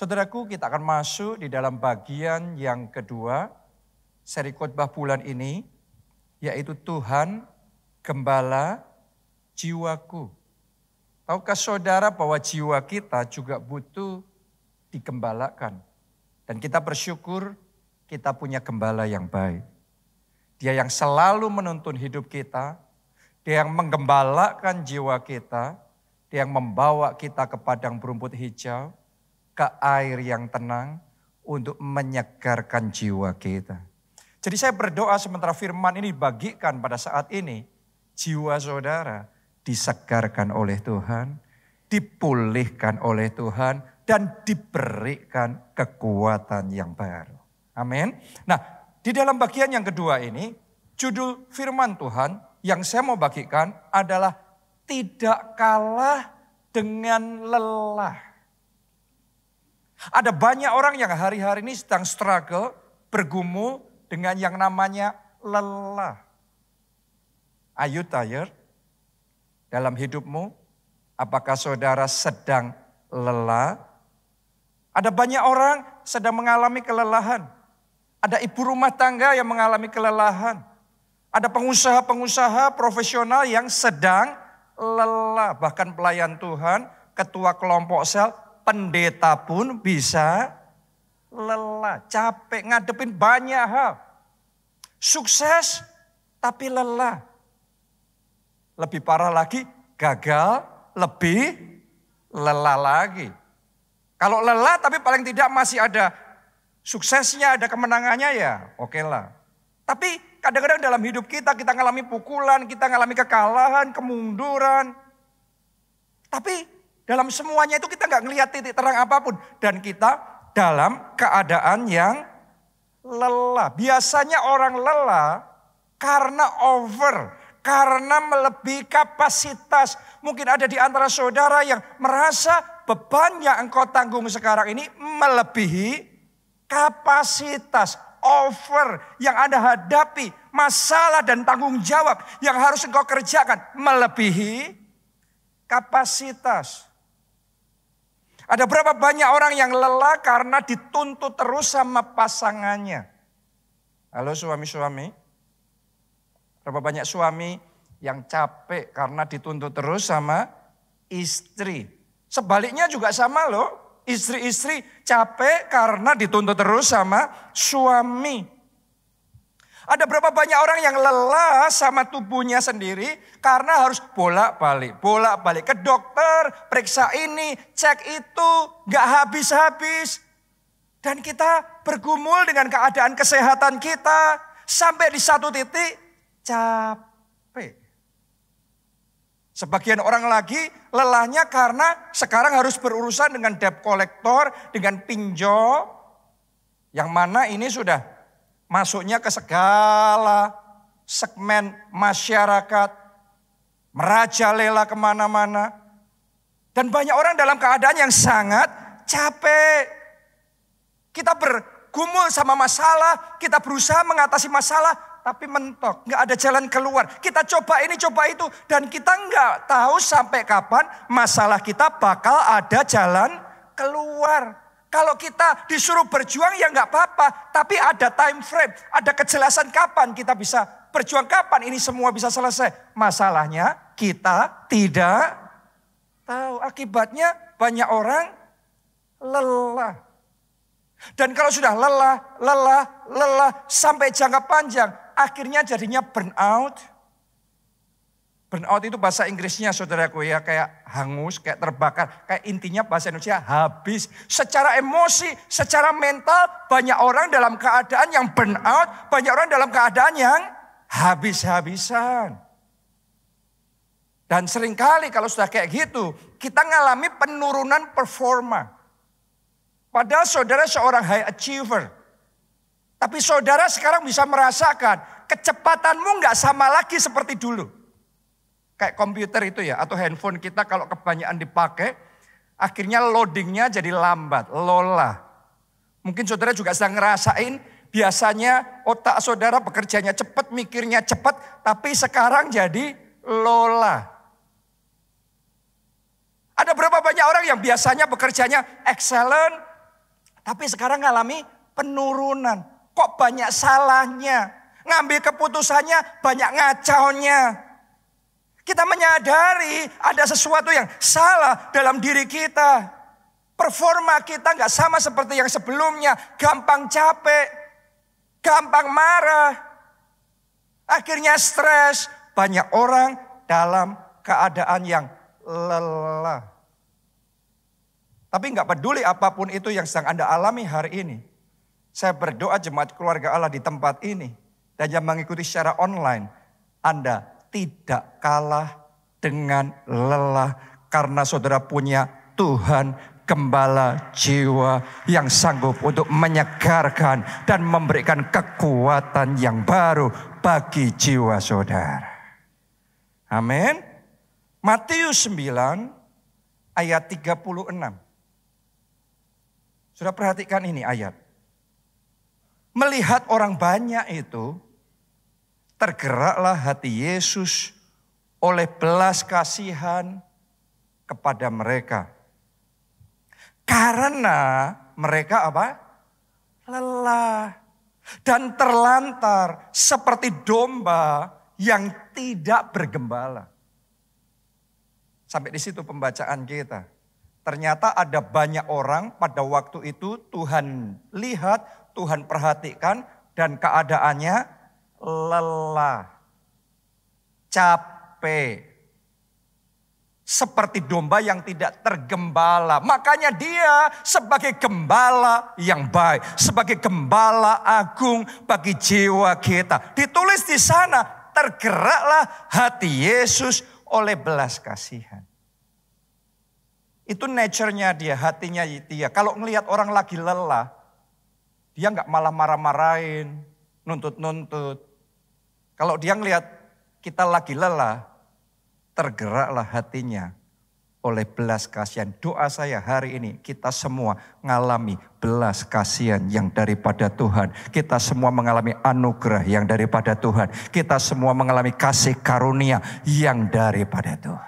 Saudaraku, kita akan masuk di dalam bagian yang kedua seri khotbah bulan ini, yaitu Tuhan Gembala Jiwaku. Tahukah saudara bahwa jiwa kita juga butuh digembalakan? Dan kita bersyukur kita punya gembala yang baik. Dia yang selalu menuntun hidup kita, dia yang menggembalakan jiwa kita, dia yang membawa kita ke padang berumput hijau, ke air yang tenang untuk menyegarkan jiwa kita. Jadi saya berdoa sementara firman ini dibagikan pada saat ini, jiwa saudara disegarkan oleh Tuhan, dipulihkan oleh Tuhan, dan diberikan kekuatan yang baru. Amin. Nah, di dalam bagian yang kedua ini, judul firman Tuhan yang saya mau bagikan adalah tidak kalah dengan lelah. Ada banyak orang yang hari-hari ini sedang struggle, bergumul dengan yang namanya lelah. Are you tired? Dalam hidupmu, apakah saudara sedang lelah? Ada banyak orang sedang mengalami kelelahan. Ada ibu rumah tangga yang mengalami kelelahan. Ada pengusaha-pengusaha profesional yang sedang lelah. Bahkan pelayan Tuhan, ketua kelompok sel, pendeta pun bisa lelah. Capek, ngadepin banyak hal. Sukses tapi lelah. Lebih parah lagi, gagal lebih lelah lagi. Kalau lelah tapi paling tidak masih ada suksesnya, ada kemenangannya, ya oke lah. Tapi kadang-kadang dalam hidup kita, kita ngalami pukulan, kita ngalami kekalahan, kemunduran. Tapi dalam semuanya itu kita nggak ngelihat titik terang apapun. Dan kita dalam keadaan yang lelah. Biasanya orang lelah karena over, karena melebihi kapasitas. Mungkin ada di antara saudara yang merasa beban yang engkau tanggung sekarang ini melebihi kapasitas, over, yang Anda hadapi, masalah dan tanggung jawab yang harus engkau kerjakan melebihi kapasitas. Ada berapa banyak orang yang lelah karena dituntut terus sama pasangannya. Halo suami-suami. Berapa banyak suami yang capek karena dituntut terus sama istri. Sebaliknya juga sama loh. Istri-istri capek karena dituntut terus sama suami. Ada berapa banyak orang yang lelah sama tubuhnya sendiri karena harus bolak-balik. Ke dokter, periksa ini, cek itu, gak habis-habis. Dan kita bergumul dengan keadaan kesehatan kita sampai di satu titik capek. Sebagian orang lagi lelahnya karena sekarang harus berurusan dengan debt collector, dengan pinjol. Yang mana ini sudah masuknya ke segala segmen masyarakat. Merajalela kemana-mana. Dan banyak orang dalam keadaan yang sangat capek. Kita bergumul sama masalah, kita berusaha mengatasi masalah. Tapi mentok, gak ada jalan keluar. Kita coba ini, coba itu. Dan kita gak tahu sampai kapan masalah kita bakal ada jalan keluar. Kalau kita disuruh berjuang ya gak apa-apa. Tapi ada time frame, ada kejelasan kapan kita bisa berjuang. Kapan ini semua bisa selesai. Masalahnya kita tidak tahu. Akibatnya banyak orang lelah. Dan kalau sudah lelah sampai jangka panjang, akhirnya jadinya burnout. Burnout itu bahasa Inggrisnya saudaraku ya, kayak hangus, kayak terbakar. Kayak intinya bahasa Indonesia habis. Secara emosi, secara mental, banyak orang dalam keadaan yang burnout. Banyak orang dalam keadaan yang habis-habisan. Dan seringkali kalau sudah kayak gitu, kita ngalami penurunan performa. Padahal saudara seorang high achiever. Tapi saudara sekarang bisa merasakan kecepatanmu nggak sama lagi seperti dulu. Kayak komputer itu ya, atau handphone kita kalau kebanyakan dipakai, akhirnya loadingnya jadi lambat, lola. Mungkin saudara juga sedang ngerasain, biasanya otak saudara bekerjanya cepat, mikirnya cepat, tapi sekarang jadi lola. Ada berapa banyak orang yang biasanya bekerjanya excellent, Tapi sekarang ngalami penurunan. Kok banyak salahnya. Ngambil keputusannya banyak ngacaunya. Kita menyadari ada sesuatu yang salah dalam diri kita. Performa kita nggak sama seperti yang sebelumnya. Gampang capek. Gampang marah. Akhirnya stres. Banyak orang dalam keadaan yang lelah. Tapi nggak peduli apapun itu yang sedang Anda alami hari ini. Saya berdoa jemaat keluarga Allah di tempat ini. Dan yang mengikuti secara online. Anda tidak kalah dengan lelah. Karena saudara punya Tuhan gembala jiwa yang sanggup untuk menyegarkan. Dan memberikan kekuatan yang baru bagi jiwa saudara. Amin. Matius 9 ayat 36. Sudah perhatikan ini ayat. Melihat orang banyak itu, tergeraklah hati Yesus oleh belas kasihan kepada mereka. Karena mereka apa? Lelah dan terlantar seperti domba yang tidak bergembala. Sampai di situ pembacaan kita. Ternyata ada banyak orang pada waktu itu Tuhan lihat, Tuhan perhatikan dan keadaannya lelah, capek. Seperti domba yang tidak tergembala. Makanya dia sebagai gembala yang baik. Sebagai gembala agung bagi jiwa kita. Ditulis di sana, tergeraklah hati Yesus oleh belas kasihan. Itu nature-nya dia, hatinya dia. Kalau ngelihat orang lagi lelah, dia nggak malah marah-marahin, nuntut-nuntut. Kalau dia ngelihat kita lagi lelah, tergeraklah hatinya oleh belas kasihan. Doa saya hari ini, kita semua ngalami belas kasihan yang daripada Tuhan. Kita semua mengalami anugerah yang daripada Tuhan. Kita semua mengalami kasih karunia yang daripada Tuhan.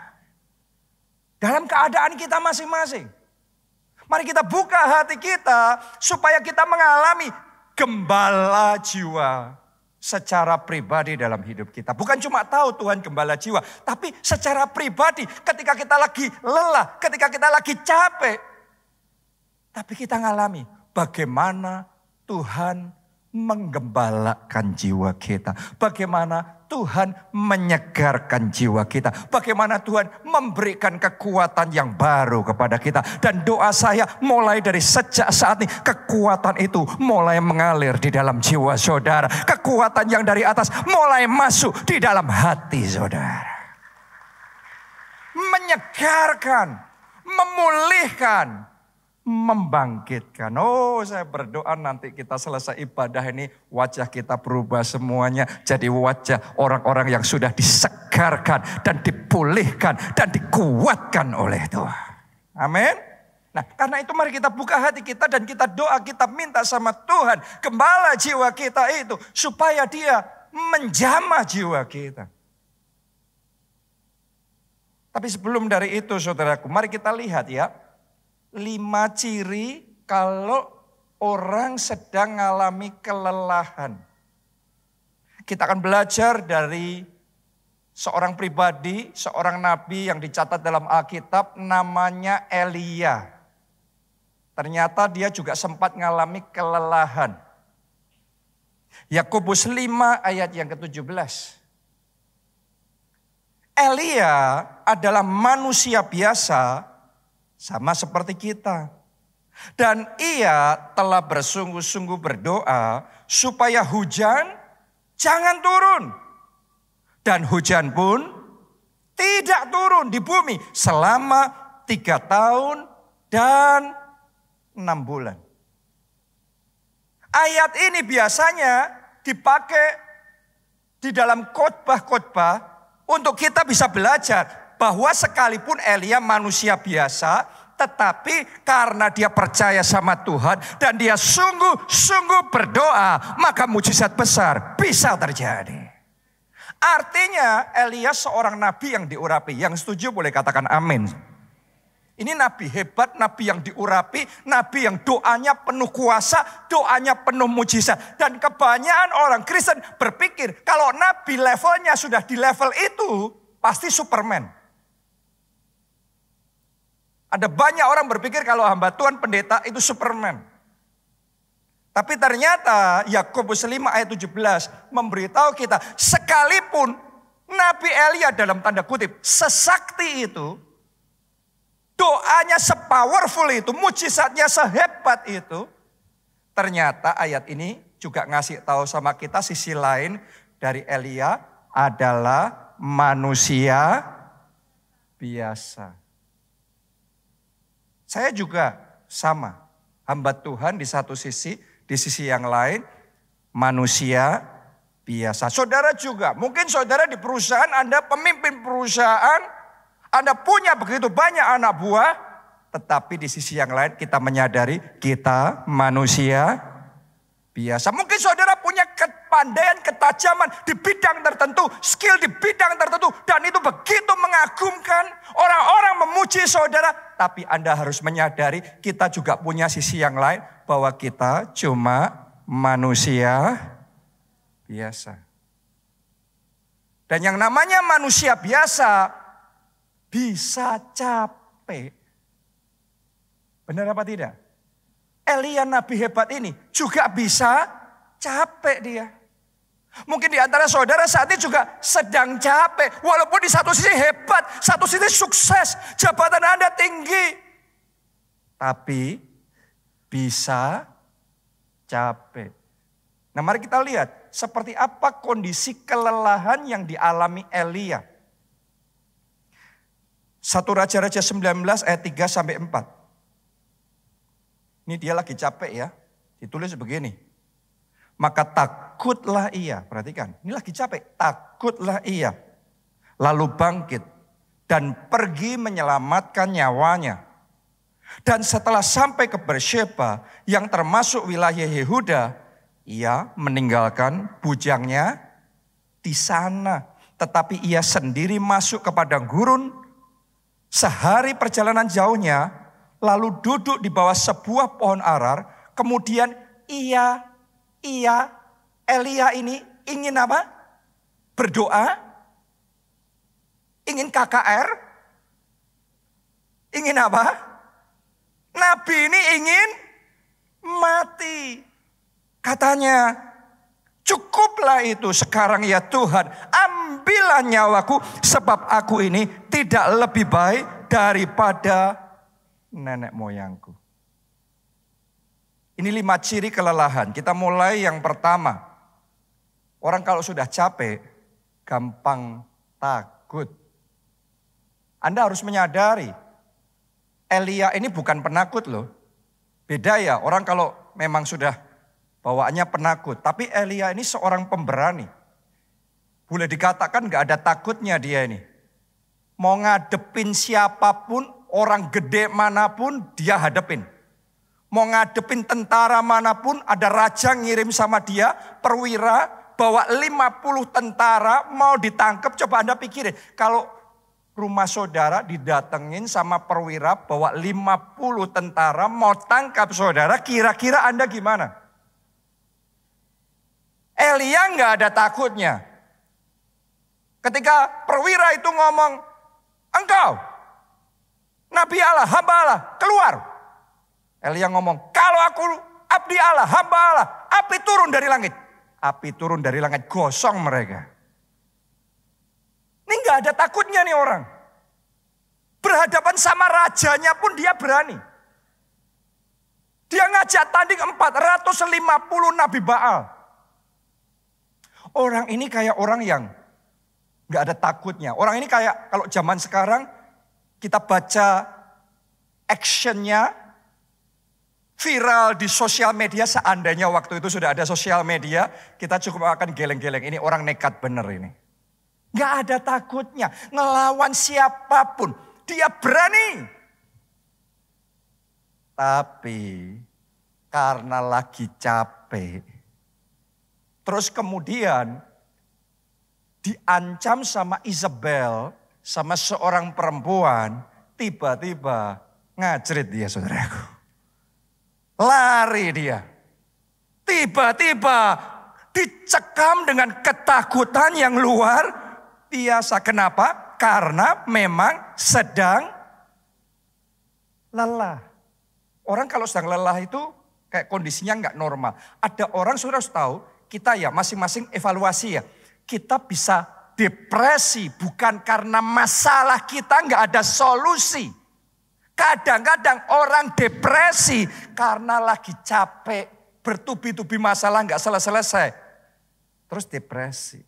Dalam keadaan kita masing-masing. Mari kita buka hati kita supaya kita mengalami gembala jiwa secara pribadi dalam hidup kita. Bukan cuma tahu Tuhan gembala jiwa, tapi secara pribadi ketika kita lagi lelah, ketika kita lagi capek. Tapi kita ngalami bagaimana Tuhan menggembalakan jiwa kita. Bagaimana Tuhan menyegarkan jiwa kita. Bagaimana Tuhan memberikan kekuatan yang baru kepada kita. Dan doa saya mulai dari sejak saat ini. Kekuatan itu mulai mengalir di dalam jiwa saudara. Kekuatan yang dari atas mulai masuk di dalam hati saudara. Menyegarkan, memulihkan, membangkitkan. Oh, saya berdoa nanti kita selesai ibadah ini wajah kita berubah semuanya jadi wajah orang-orang yang sudah disegarkan dan dipulihkan dan dikuatkan oleh Tuhan. Amin. Nah, karena itu mari kita buka hati kita dan kita doa, kita minta sama Tuhan gembala jiwa kita itu supaya dia menjamah jiwa kita. Tapi sebelum dari itu saudaraku, mari kita lihat ya 5 ciri kalau orang sedang mengalami kelelahan. Kita akan belajar dari seorang pribadi, seorang nabi yang dicatat dalam Alkitab namanya Elia. Ternyata dia juga sempat mengalami kelelahan. Yakobus 5 ayat yang ke-17. Elia adalah manusia biasa. Sama seperti kita. Dan ia telah bersungguh-sungguh berdoa supaya hujan jangan turun. Dan hujan pun tidak turun di bumi selama 3 tahun dan 6 bulan. Ayat ini biasanya dipakai di dalam khotbah-khotbah untuk kita bisa belajar. Bahwa sekalipun Elia manusia biasa, tetapi karena dia percaya sama Tuhan dan dia sungguh-sungguh berdoa, maka mujizat besar bisa terjadi. Artinya Elia seorang nabi yang diurapi, yang setuju boleh katakan amin. Ini nabi hebat, nabi yang diurapi, nabi yang doanya penuh kuasa, doanya penuh mujizat. Dan kebanyakan orang Kristen berpikir kalau nabi levelnya sudah di level itu, pasti Superman. Ada banyak orang berpikir kalau hamba Tuhan pendeta itu Superman. Tapi ternyata Yakobus 5 ayat 17 memberitahu kita, sekalipun Nabi Elia dalam tanda kutip sesakti itu, doanya sepowerful itu, mujizatnya sehebat itu, ternyata ayat ini juga ngasih tahu sama kita sisi lain dari Elia adalah manusia biasa. Saya juga sama, hamba Tuhan di satu sisi, di sisi yang lain, manusia biasa. Saudara juga, mungkin saudara di perusahaan, Anda pemimpin perusahaan, Anda punya begitu banyak anak buah, tetapi di sisi yang lain kita menyadari kita manusia biasa. Mungkin saudara punya kepandaian, ketajaman di bidang tertentu, skill di bidang tertentu, dan itu begitu mengagumkan, orang-orang memuji saudara, tapi Anda harus menyadari kita juga punya sisi yang lain, bahwa kita cuma manusia biasa. Dan yang namanya manusia biasa bisa capek. Benar apa tidak? Elia nabi hebat ini juga bisa capek dia. Mungkin di antara saudara saat ini juga sedang capek. Walaupun di satu sisi hebat, satu sisi sukses, jabatan Anda tinggi, tapi bisa capek. Nah, mari kita lihat seperti apa kondisi kelelahan yang dialami Elia. 1 Raja-Raja 19 ayat 3 sampai 4. Ini dia lagi capek ya. Ditulis begini. Maka takutlah ia. Perhatikan, ini lagi capek. Takutlah ia. Lalu bangkit dan pergi menyelamatkan nyawanya. Dan setelah sampai ke Bersyeba yang termasuk wilayah Yehuda, ia meninggalkan bujangnya di sana. Tetapi ia sendiri masuk ke padang gurun sehari perjalanan jauhnya, lalu duduk di bawah sebuah pohon arar. Kemudian Elia ini ingin apa? Berdoa? Ingin KKR? Ingin apa? Nabi ini ingin mati. Katanya, cukuplah itu sekarang ya Tuhan. Ambillah nyawaku sebab aku ini tidak lebih baik daripada nenek moyangku. Ini 5 ciri kelelahan. Kita mulai yang pertama. Orang kalau sudah capek, gampang takut. Anda harus menyadari, Elia ini bukan penakut loh. Beda ya, orang kalau memang sudah bawaannya penakut. Tapi Elia ini seorang pemberani. Boleh dikatakan gak ada takutnya dia ini. Mau ngadepin siapapun, orang gede manapun dia hadepin. Mau ngadepin tentara manapun, ada raja ngirim sama dia, perwira bawa 50 tentara mau ditangkap. Coba Anda pikirin, kalau rumah saudara didatengin sama perwira bawa 50 tentara mau tangkap saudara, kira-kira Anda gimana? Elia nggak ada takutnya. Ketika perwira itu ngomong, engkau Nabi Allah, hamba Allah, keluar. Elia ngomong, kalau aku abdi Allah, hamba Allah, api turun dari langit. Api turun dari langit, gosong mereka. Ini gak ada takutnya nih orang. Berhadapan sama rajanya pun dia berani. Dia ngajak tanding 450 nabi Baal. Orang ini kayak orang yang gak ada takutnya. Orang ini kayak kalau zaman sekarang kita baca actionnya viral di sosial media. Seandainya waktu itu sudah ada sosial media, kita cukup akan geleng-geleng. Ini orang nekat bener ini. Gak ada takutnya, ngelawan siapapun, dia berani. Tapi karena lagi capek, terus kemudian diancam sama Isabel, sama seorang perempuan, tiba-tiba Ngajerit dia, saudaraku. Lari dia. Tiba-tiba dicekam dengan ketakutan yang luar biasa. Kenapa? Karena memang sedang lelah. Orang kalau sedang lelah itu kayak kondisinya nggak normal. Ada orang, saudara harus tahu, kita ya masing-masing evaluasi ya. Kita bisa depresi bukan karena masalah kita nggak ada solusi. Kadang-kadang orang depresi karena lagi capek, bertubi-tubi masalah nggak selesai-selesai. Terus depresi.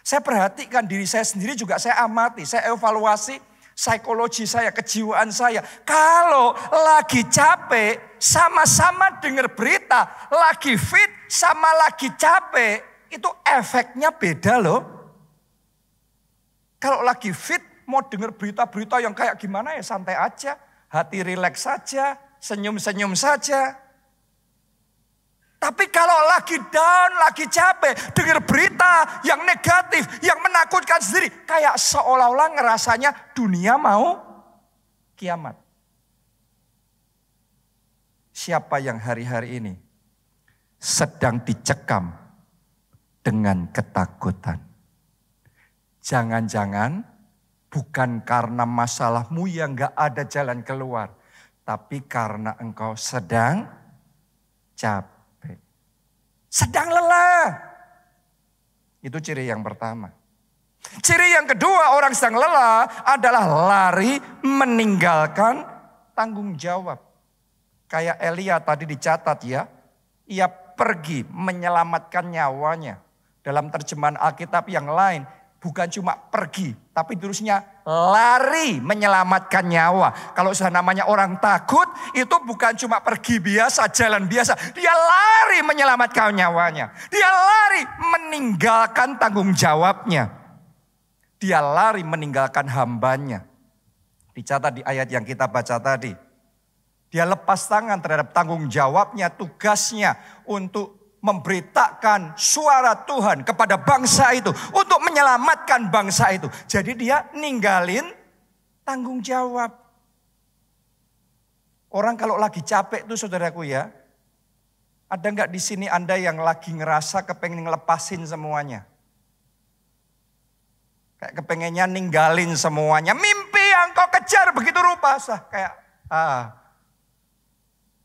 Saya perhatikan diri saya sendiri juga, saya amati, saya evaluasi psikologi saya, kejiwaan saya. Kalau lagi capek, sama-sama dengar berita, lagi fit sama lagi capek, itu efeknya beda loh. Kalau lagi fit, mau dengar berita-berita yang kayak gimana ya santai aja. Hati rileks saja, senyum-senyum saja. Tapi kalau lagi down, lagi capek, dengar berita yang negatif, yang menakutkan sendiri. Kayak seolah-olah ngerasanya dunia mau kiamat. Siapa yang hari-hari ini sedang dicekam dengan ketakutan? Jangan-jangan bukan karena masalahmu yang gak ada jalan keluar. Tapi karena engkau sedang capek. Sedang lelah. Itu ciri yang pertama. Ciri yang kedua orang sedang lelah adalah lari meninggalkan tanggung jawab. Kayak Elia tadi dicatat ya. Ia pergi menyelamatkan nyawanya. Dalam terjemahan Alkitab yang lain. Bukan cuma pergi, tapi terusnya lari menyelamatkan nyawa. Kalau sudah namanya orang takut, itu bukan cuma pergi biasa, jalan biasa. Dia lari menyelamatkan nyawanya. Dia lari meninggalkan tanggung jawabnya. Dia lari meninggalkan hambanya. Dicatat di ayat yang kita baca tadi. Dia lepas tangan terhadap tanggung jawabnya, tugasnya untuk memberitakan suara Tuhan kepada bangsa itu. Untuk menyelamatkan bangsa itu. Jadi dia ninggalin tanggung jawab. Orang kalau lagi capek tuh saudaraku ya. Ada nggak di sini Anda yang lagi ngerasa kepengen ngelepasin semuanya? Kayak kepengennya ninggalin semuanya. Mimpi yang kau kejar begitu rupa.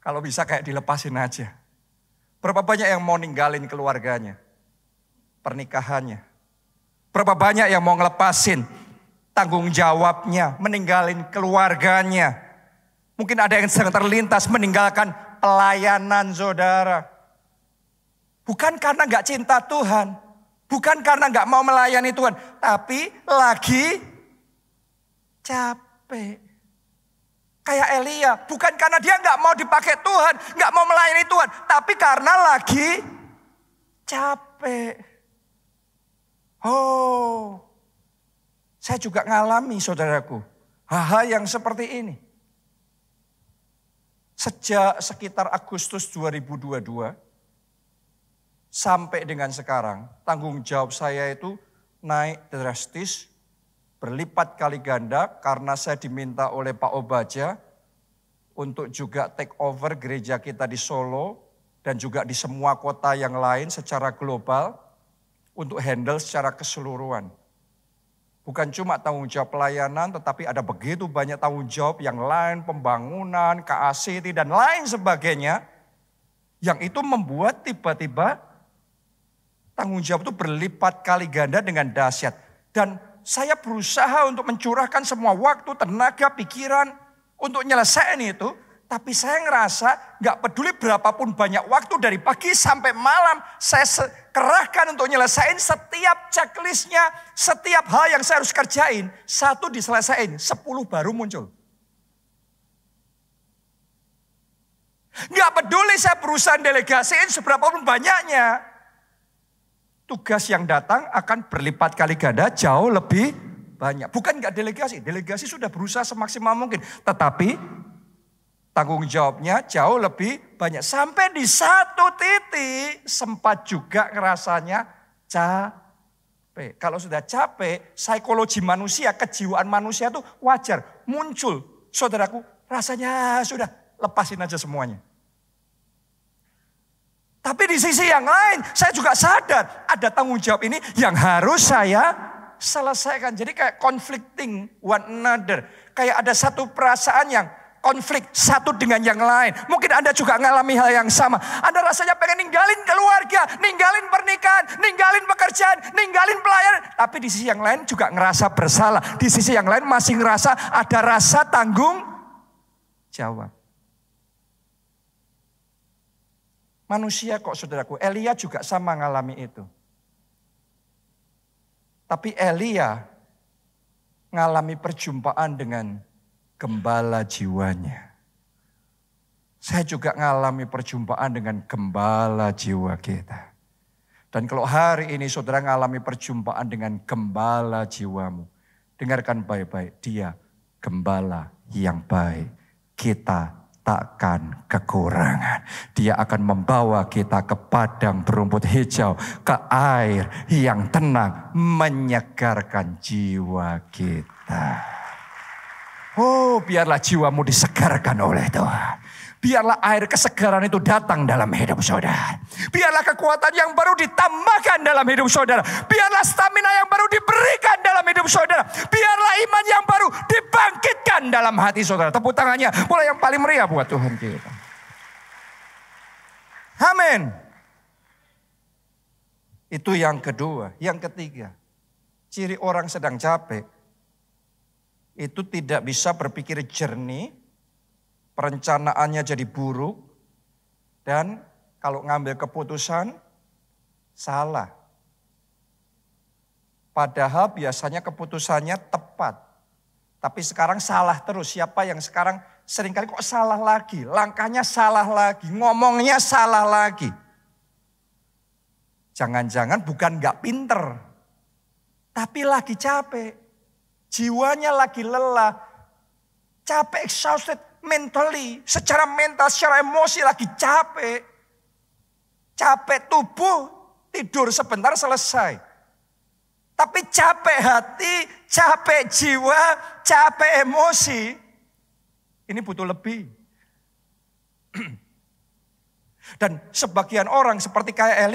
Kalau bisa kayak dilepasin aja. Berapa banyak yang mau ninggalin keluarganya, pernikahannya. Berapa banyak yang mau ngelepasin tanggung jawabnya, meninggalin keluarganya. Mungkin ada yang sedang terlintas meninggalkan pelayanan saudara. Bukan karena gak cinta Tuhan. Bukan karena gak mau melayani Tuhan. Tapi lagi capek. Kayak Elia, bukan karena dia nggak mau dipakai Tuhan, nggak mau melayani Tuhan, tapi karena lagi capek. Oh, saya juga ngalami saudaraku, hal-hal yang seperti ini. Sejak sekitar Agustus 2022 sampai dengan sekarang, tanggung jawab saya itu naik drastis. Berlipat kali ganda karena saya diminta oleh Pak Obaja untuk juga take over gereja kita di Solo dan juga di semua kota yang lain secara global untuk handle secara keseluruhan. Bukan cuma tanggung jawab pelayanan tetapi ada begitu banyak tanggung jawab yang lain, pembangunan, KACT dan lain sebagainya yang itu membuat tiba-tiba tanggung jawab itu berlipat kali ganda dengan dahsyat. Dan saya berusaha untuk mencurahkan semua waktu, tenaga, pikiran untuk nyelesain itu. Tapi saya ngerasa gak peduli berapapun banyak waktu dari pagi sampai malam. Saya kerahkan untuk nyelesain setiap checklistnya, setiap hal yang saya harus kerjain. 1 diselesain, 10 baru muncul. Gak peduli saya berusaha delegasiin seberapapun banyaknya. Tugas yang datang akan berlipat kali ganda jauh lebih banyak. Bukan gak delegasi. Delegasi sudah berusaha semaksimal mungkin. Tetapi tanggung jawabnya jauh lebih banyak. Sampai di satu titik sempat juga ngerasanya capek. Kalau sudah capek, psikologi manusia, kejiwaan manusia itu wajar. Muncul saudaraku, rasanya sudah lepasin aja semuanya. Tapi di sisi yang lain, saya juga sadar ada tanggung jawab ini yang harus saya selesaikan. Jadi kayak conflicting one another. Kayak ada satu perasaan yang konflik satu dengan yang lain. Mungkin Anda juga ngalami hal yang sama. Anda rasanya pengen ninggalin keluarga, ninggalin pernikahan, ninggalin pekerjaan, ninggalin pelayanan. Tapi di sisi yang lain juga ngerasa bersalah. Di sisi yang lain masih ngerasa ada rasa tanggung jawab. Manusia kok saudaraku, Elia juga sama ngalami itu. Tapi Elia ngalami perjumpaan dengan gembala jiwanya. Saya juga ngalami perjumpaan dengan gembala jiwa kita. Dan kalau hari ini saudara ngalami perjumpaan dengan gembala jiwamu, dengarkan baik-baik, dia gembala yang baik. Kita takkan kekurangan. Dia akan membawa kita ke padang berumput hijau, ke air yang tenang, menyegarkan jiwa kita. Oh, biarlah jiwamu disegarkan oleh Tuhan. Biarlah air kesegaran itu datang dalam hidup saudara. Biarlah kekuatan yang baru ditambahkan dalam hidup saudara. Biarlah stamina yang baru diberikan dalam hidup saudara. Biarlah iman yang baru dibangkitkan dalam hati saudara. Tepuk tangannya, mulai yang paling meriah buat Tuhan kita. Amin. Itu yang kedua. Yang ketiga, ciri orang sedang capek, itu tidak bisa berpikir jernih, perencanaannya jadi buruk, dan kalau ngambil keputusan, salah. Padahal biasanya keputusannya tepat, tapi sekarang salah terus. Siapa yang sekarang seringkali kok salah lagi, langkahnya salah lagi, ngomongnya salah lagi. Jangan-jangan bukan gak pinter, tapi lagi capek. Jiwanya lagi lelah, capek, exhausted mentally, secara mental, secara emosi lagi capek. Capek tubuh, tidur sebentar selesai. Tapi capek hati, capek jiwa, capek emosi. Ini butuh lebih. Dan sebagian orang seperti kayak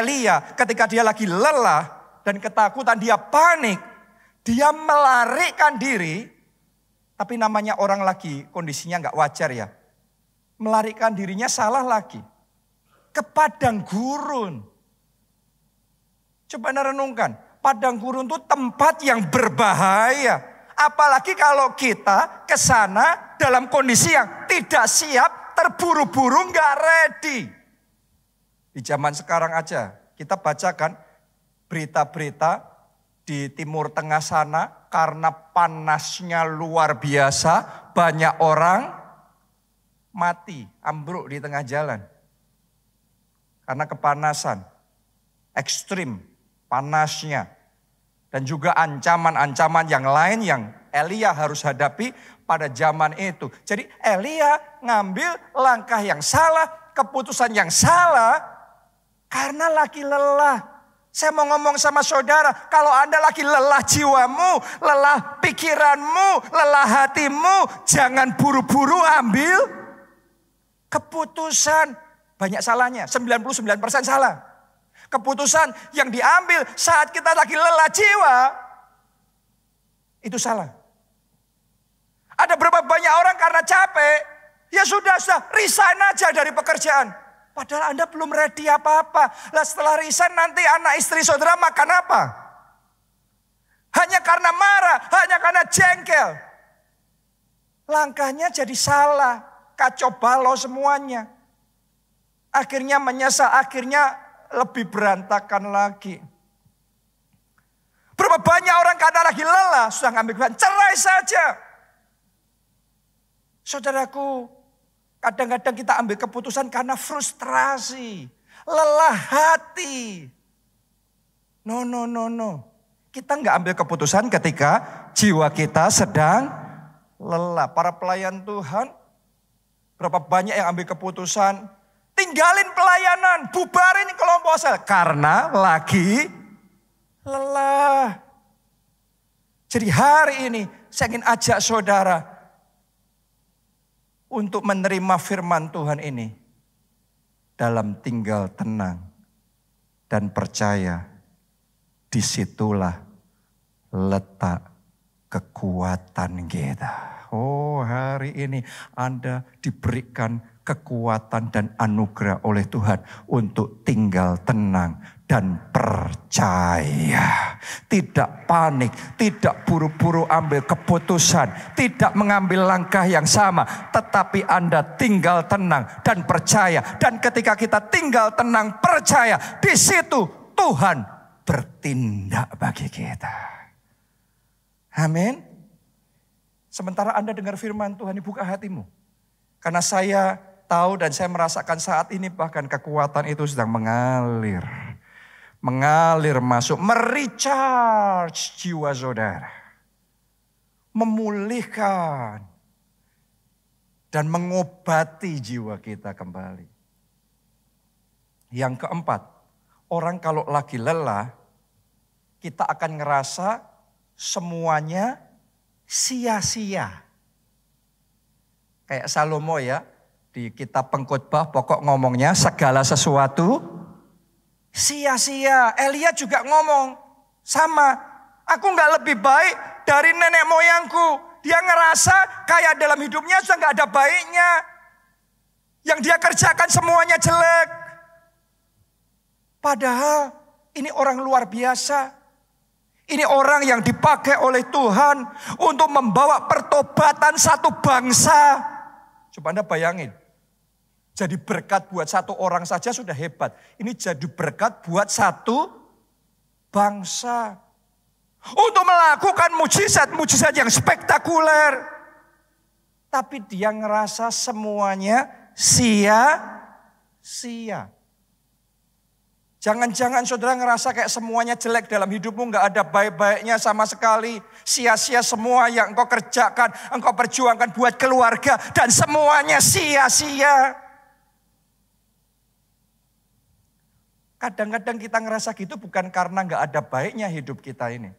Elia, ketika dia lagi lelah dan ketakutan, dia panik. Dia melarikan diri, tapi namanya orang lagi kondisinya nggak wajar ya. Melarikan dirinya salah lagi. Ke padang gurun. Coba Anda renungkan, padang gurun itu tempat yang berbahaya. Apalagi kalau kita ke sana dalam kondisi yang tidak siap, terburu-buru, nggak ready. Di zaman sekarang aja, kita bacakan berita-berita di Timur Tengah sana, karena panasnya luar biasa, banyak orang mati, ambruk di tengah jalan. Karena kepanasan, ekstrim panasnya. Dan juga ancaman-ancaman yang lain yang Elia harus hadapi pada zaman itu. Jadi Elia ngambil langkah yang salah, keputusan yang salah, karena lagi lelah. Saya mau ngomong sama saudara, kalau Anda lagi lelah jiwamu, lelah pikiranmu, lelah hatimu, jangan buru-buru ambil keputusan. Banyak salahnya, 99% salah. Keputusan yang diambil saat kita lagi lelah jiwa, itu salah. Ada berapa banyak orang karena capek, ya sudah, resign aja dari pekerjaan. Padahal Anda belum ready apa-apa. Lah setelah resign nanti anak istri saudara makan apa? Hanya karena marah, hanya karena jengkel. Langkahnya jadi salah, kacau balau semuanya. Akhirnya menyesal, akhirnya lebih berantakan lagi. Berapa banyak orang karena lagi lelah, sudah ngambil keputusan, cerai saja. Saudaraku, kadang-kadang kita ambil keputusan karena frustrasi, lelah hati. No. Kita nggak ambil keputusan ketika jiwa kita sedang lelah. Para pelayan Tuhan, berapa banyak yang ambil keputusan, tinggalin pelayanan, bubarin kelompok sel. Karena lagi lelah. Jadi hari ini saya ingin ajak saudara, untuk menerima firman Tuhan ini dalam tinggal tenang dan percaya. Disitulah letak kekuatan kita. Oh, hari ini Anda diberikan kekuatan dan anugerah oleh Tuhan untuk tinggal tenang dan percaya. Tidak panik, tidak buru-buru ambil keputusan, tidak mengambil langkah yang sama, tetapi Anda tinggal tenang dan percaya. Dan ketika kita tinggal tenang percaya, di situ Tuhan bertindak bagi kita. Amin. Sementara Anda dengar firman Tuhan, buka hatimu. Karena saya tahu dan saya merasakan saat ini bahkan kekuatan itu sedang mengalir. Mengalir masuk, merecharge jiwa saudara. Memulihkan dan mengobati jiwa kita kembali. Yang keempat, orang kalau lagi lelah, kita akan ngerasa semuanya sia-sia. Kayak Salomo ya, di kitab Pengkhotbah pokok ngomongnya segala sesuatu sia-sia. Elia juga ngomong sama, aku nggak lebih baik dari nenek moyangku. Dia ngerasa kayak dalam hidupnya sudah nggak ada baiknya. Yang dia kerjakan semuanya jelek. Padahal ini orang luar biasa. Ini orang yang dipakai oleh Tuhan untuk membawa pertobatan satu bangsa. Coba Anda bayangin. Jadi berkat buat satu orang saja sudah hebat. Ini jadi berkat buat satu bangsa. Untuk melakukan mujizat-mujizat yang spektakuler. Tapi dia ngerasa semuanya sia-sia. Jangan-jangan saudara ngerasa kayak semuanya jelek dalam hidupmu, nggak ada baik-baiknya sama sekali. Sia-sia semua yang engkau kerjakan, engkau perjuangkan buat keluarga, dan semuanya sia-sia. Kadang-kadang kita ngerasa gitu bukan karena nggak ada baiknya hidup kita ini.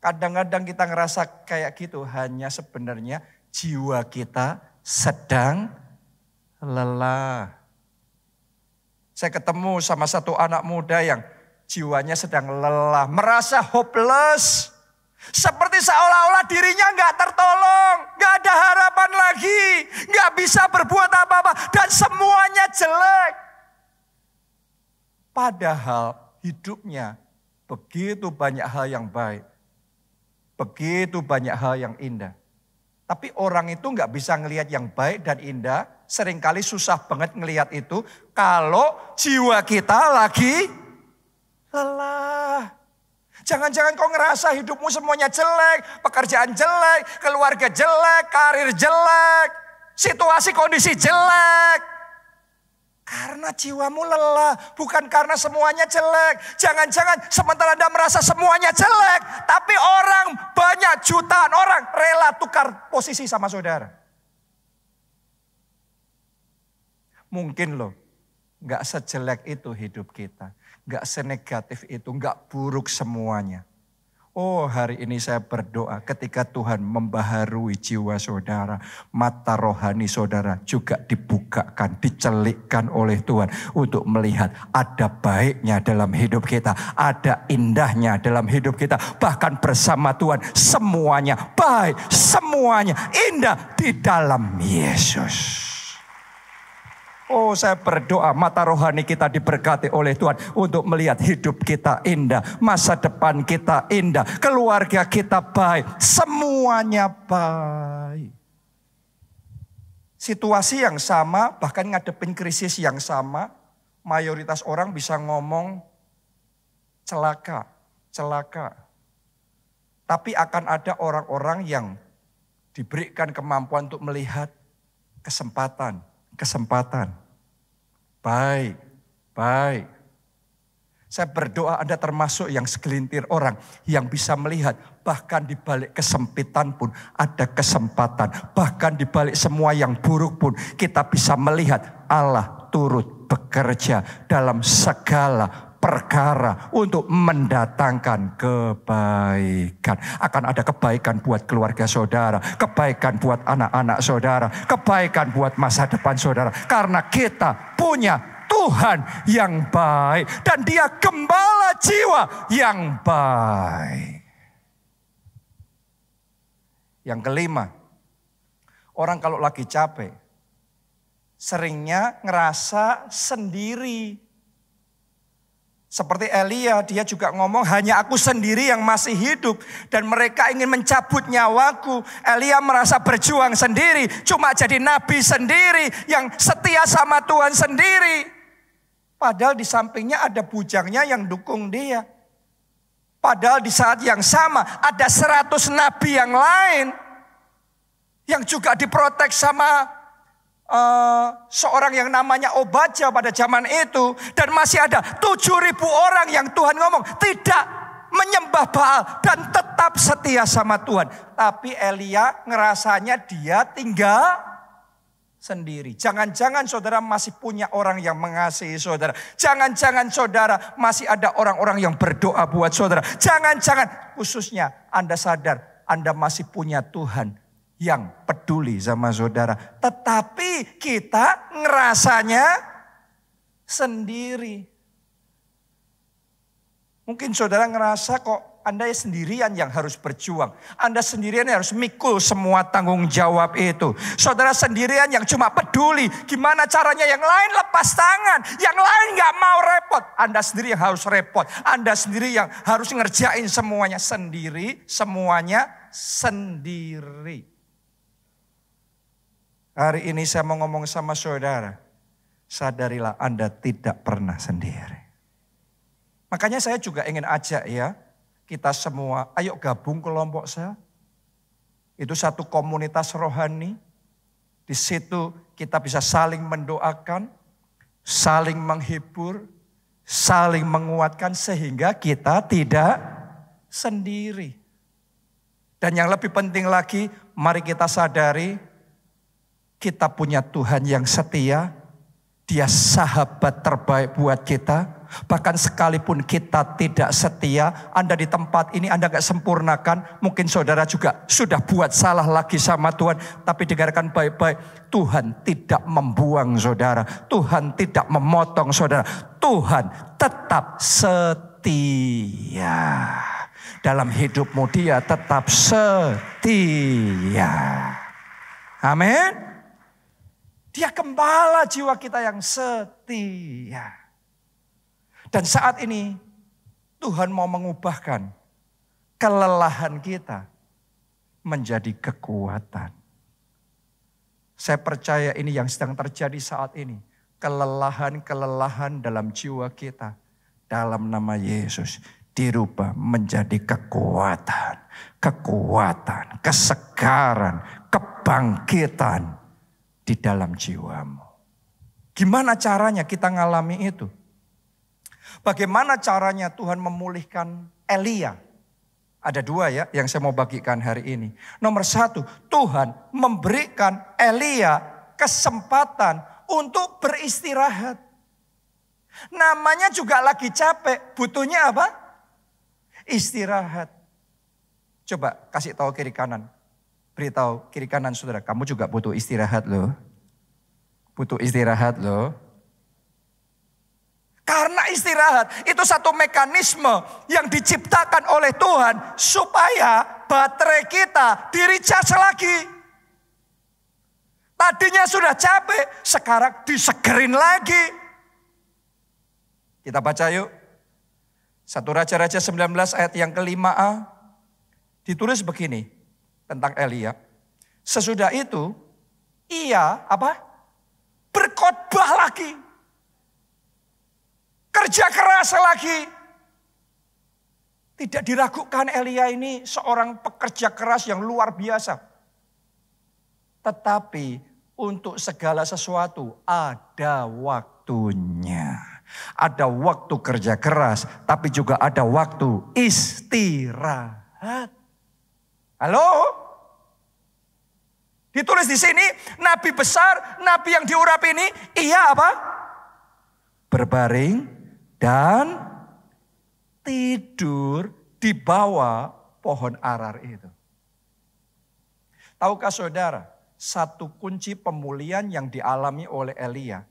Kadang-kadang kita ngerasa kayak gitu hanya sebenarnya jiwa kita sedang lelah. Saya ketemu sama satu anak muda yang jiwanya sedang lelah, merasa hopeless. Seperti seolah-olah dirinya nggak tertolong, nggak ada harapan lagi, nggak bisa berbuat apa-apa, dan semuanya jelek. Padahal hidupnya begitu banyak hal yang baik. Begitu banyak hal yang indah. Tapi orang itu nggak bisa ngelihat yang baik dan indah. Seringkali susah banget ngelihat itu. Kalau jiwa kita lagi lelah. Jangan-jangan kau ngerasa hidupmu semuanya jelek. Pekerjaan jelek, keluarga jelek, karir jelek. Situasi kondisi jelek. Karena jiwamu lelah, bukan karena semuanya jelek. Jangan-jangan sementara Anda merasa semuanya jelek, tapi orang banyak jutaan orang rela tukar posisi sama saudara. Mungkin loh, nggak sejelek itu hidup kita, nggak senegatif itu, nggak buruk semuanya. Oh, hari ini saya berdoa ketika Tuhan membaharui jiwa saudara, mata rohani saudara juga dibukakan, dicelikkan oleh Tuhan untuk melihat ada baiknya dalam hidup kita, ada indahnya dalam hidup kita. Bahkan bersama Tuhan semuanya baik, semuanya indah di dalam Yesus. Oh, saya berdoa mata rohani kita diberkati oleh Tuhan untuk melihat hidup kita indah, masa depan kita indah, keluarga kita baik, semuanya baik. Situasi yang sama, bahkan ngadepin krisis yang sama, mayoritas orang bisa ngomong celaka, celaka. Tapi akan ada orang-orang yang diberikan kemampuan untuk melihat kesempatan. Kesempatan, baik, baik. Saya berdoa Anda termasuk yang segelintir orang yang bisa melihat bahkan di balik kesempitan pun ada kesempatan. Bahkan di balik semua yang buruk pun kita bisa melihat Allah turut bekerja dalam segala perkara untuk mendatangkan kebaikan. Akan ada kebaikan buat keluarga saudara, kebaikan buat anak-anak saudara, kebaikan buat masa depan saudara. Karena kita punya Tuhan yang baik dan Dia gembala jiwa yang baik. Yang kelima, orang kalau lagi capek, seringnya ngerasa sendiri. Seperti Elia, dia juga ngomong, hanya aku sendiri yang masih hidup. Dan mereka ingin mencabut nyawaku. Elia merasa berjuang sendiri. Cuma jadi nabi sendiri, yang setia sama Tuhan sendiri. Padahal di sampingnya ada bujangnya yang dukung dia. Padahal di saat yang sama ada 100 nabi yang lain. Yang juga diprotek sama seorang yang namanya Obaja pada zaman itu. Dan masih ada 7.000 orang yang Tuhan ngomong tidak menyembah Baal dan tetap setia sama Tuhan. Tapi Elia ngerasanya dia tinggal sendiri. Jangan-jangan saudara masih punya orang yang mengasihi saudara. Jangan-jangan saudara masih ada orang-orang yang berdoa buat saudara. Jangan-jangan khususnya Anda sadar Anda masih punya Tuhan yang peduli sama saudara. Tetapi kita ngerasanya sendiri. Mungkin saudara ngerasa kok Anda sendirian yang harus berjuang. Anda sendirian yang harus mikul semua tanggung jawab itu. Saudara sendirian yang cuma peduli. Gimana caranya yang lain lepas tangan. Yang lain gak mau repot. Anda sendiri yang harus repot. Anda sendiri yang harus ngerjain semuanya sendiri. Semuanya sendiri. Hari ini saya mau ngomong sama saudara, sadarilah Anda tidak pernah sendiri. Makanya saya juga ingin ajak ya, kita semua ayo gabung kelompok sel. Itu satu komunitas rohani, di situ kita bisa saling mendoakan, saling menghibur, saling menguatkan sehingga kita tidak sendiri. Dan yang lebih penting lagi, mari kita sadari, kita punya Tuhan yang setia, Dia sahabat terbaik buat kita. Bahkan sekalipun kita tidak setia, Anda di tempat ini Anda gak sempurnakan. Mungkin saudara juga sudah buat salah lagi sama Tuhan. Tapi dengarkan baik-baik, Tuhan tidak membuang saudara. Tuhan tidak memotong saudara. Tuhan tetap setia. Dalam hidupmu Dia tetap setia. Amin. Dia gembala jiwa kita yang setia. Dan saat ini Tuhan mau mengubahkan kelelahan kita menjadi kekuatan. Saya percaya ini yang sedang terjadi saat ini. Kelelahan-kelelahan dalam jiwa kita. Dalam nama Yesus dirubah menjadi kekuatan. Kekuatan, kesegaran, kebangkitan di dalam jiwamu. Gimana caranya kita ngalami itu? Bagaimana caranya Tuhan memulihkan Elia? Ada dua ya yang saya mau bagikan hari ini. Nomor satu, Tuhan memberikan Elia kesempatan untuk beristirahat. Namanya juga lagi capek, butuhnya apa? Istirahat. Coba kasih tahu kiri kanan. Beritahu kiri kanan saudara, kamu juga butuh istirahat loh. Butuh istirahat loh. Karena istirahat itu satu mekanisme yang diciptakan oleh Tuhan supaya baterai kita di-recharge lagi. Tadinya sudah capek, sekarang disegerin lagi. Kita baca yuk. 1 Raja-Raja 19 ayat yang ke-5a. Ditulis begini tentang Elia. Sesudah itu ia berkhotbah lagi. Kerja keras lagi. Tidak diragukan Elia ini seorang pekerja keras yang luar biasa. Tetapi untuk segala sesuatu ada waktunya. Ada waktu kerja keras, tapi juga ada waktu istirahat. Halo? Ditulis di sini, nabi besar, nabi yang diurapi ini, ia berbaring dan tidur di bawah pohon arar itu. Tahukah saudara, satu kunci pemulihan yang dialami oleh Elia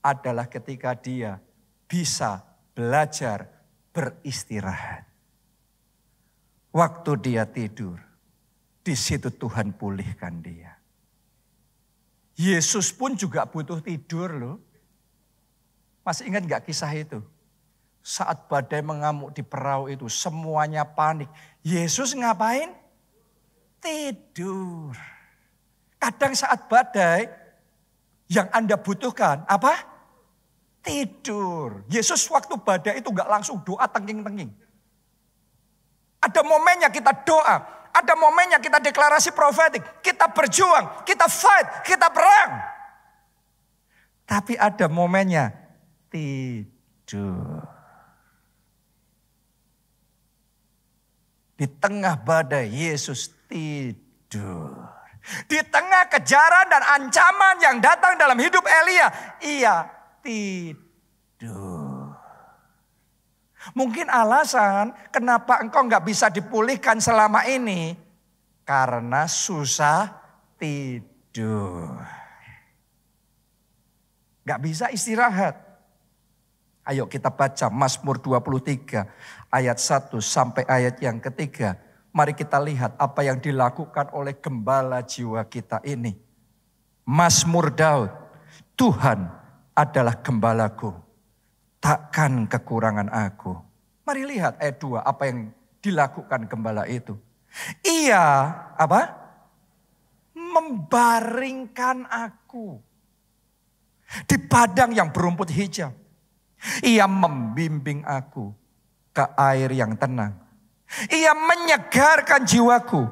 adalah ketika dia bisa belajar beristirahat. Waktu dia tidur, di situ Tuhan pulihkan dia. Yesus pun juga butuh tidur loh. Masih ingat gak kisah itu? Saat badai mengamuk di perahu itu, semuanya panik. Yesus ngapain? Tidur. Kadang saat badai, yang Anda butuhkan apa? Tidur. Yesus waktu badai itu gak langsung doa tengking-tengking. Ada momennya kita doa, ada momennya kita deklarasi profetik, kita berjuang, kita fight, kita perang. Tapi ada momennya tidur. Di tengah badai Yesus tidur. Di tengah kejaran dan ancaman yang datang dalam hidup Elia, ia tidur. Mungkin alasan kenapa engkau nggak bisa dipulihkan selama ini karena susah tidur, nggak bisa istirahat. Ayo kita baca Mazmur 23 ayat 1 sampai ayat yang ketiga. Mari kita lihat apa yang dilakukan oleh gembala jiwa kita ini. Mazmur Daud, Tuhan adalah gembalaku. Takkan kekurangan aku. Mari lihat ayat 2 apa yang dilakukan gembala itu. Ia apa? Membaringkan aku di padang yang berumput hijau. Ia membimbing aku ke air yang tenang. Ia menyegarkan jiwaku.